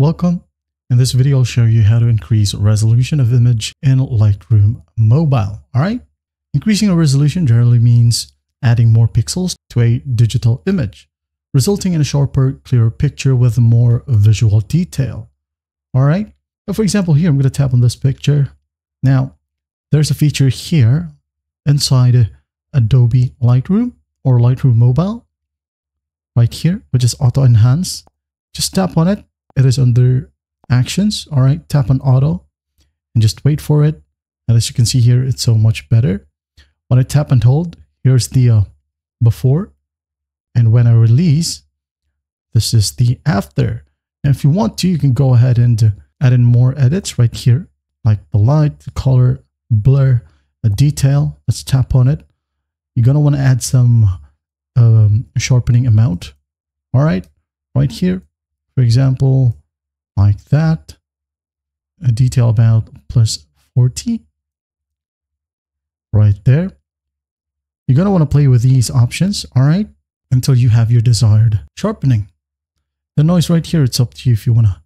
Welcome. In this video, I'll show you how to increase resolution of image in Lightroom Mobile. All right. Increasing a resolution generally means adding more pixels to a digital image, resulting in a sharper, clearer picture with more visual detail. All right. But for example, here, I'm going to tap on this picture. Now, there's a feature here inside Adobe Lightroom or Lightroom Mobile right here, which is Auto Enhance. Just tap on it. It is under Actions. All right. Tap on Auto and just wait for it. And as you can see here, it's so much better. When I tap and hold, here's the before. And when I release, this is the after. And if you want to, you can go ahead and add in more edits right here, like the light, the color, blur, a detail. Let's tap on it. You're going to want to add some sharpening amount. All right, right here, for example, like that, a detail about plus 40 right there. You're going to want to play with these options. All right, until you have your desired sharpening. The noise right here, it's up to you if you want to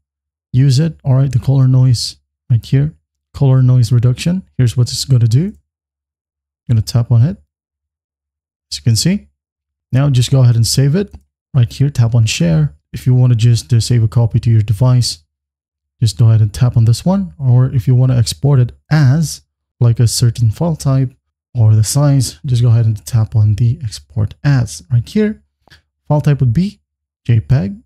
use it. All right, the color noise right here, color noise reduction. Here's what it's going to do. I'm going to tap on it. As you can see, now just go ahead and save it right here. Tap on share. If you want to just save a copy to your device, just go ahead and tap on this one. Or if you want to export it as like a certain file type or the size, just go ahead and tap on the export as right here. File type would be JPEG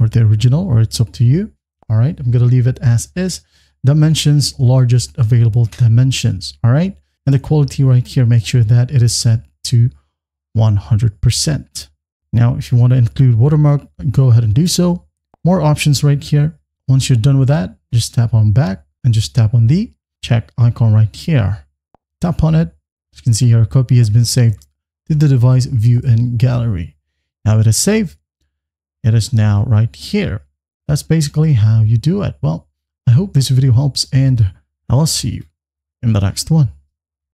or the original, or it's up to you. All right, I'm going to leave it as is. Dimensions, largest available dimensions. All right, and the quality right here, make sure that it is set to 100%. Now, if you want to include watermark, go ahead and do so. More options right here. Once you're done with that, just tap on back and just tap on the check icon right here. Tap on it. As you can see, our copy has been saved to the device view and gallery. Now it is saved. It is now right here. That's basically how you do it. Well, I hope this video helps, and I'll see you in the next one.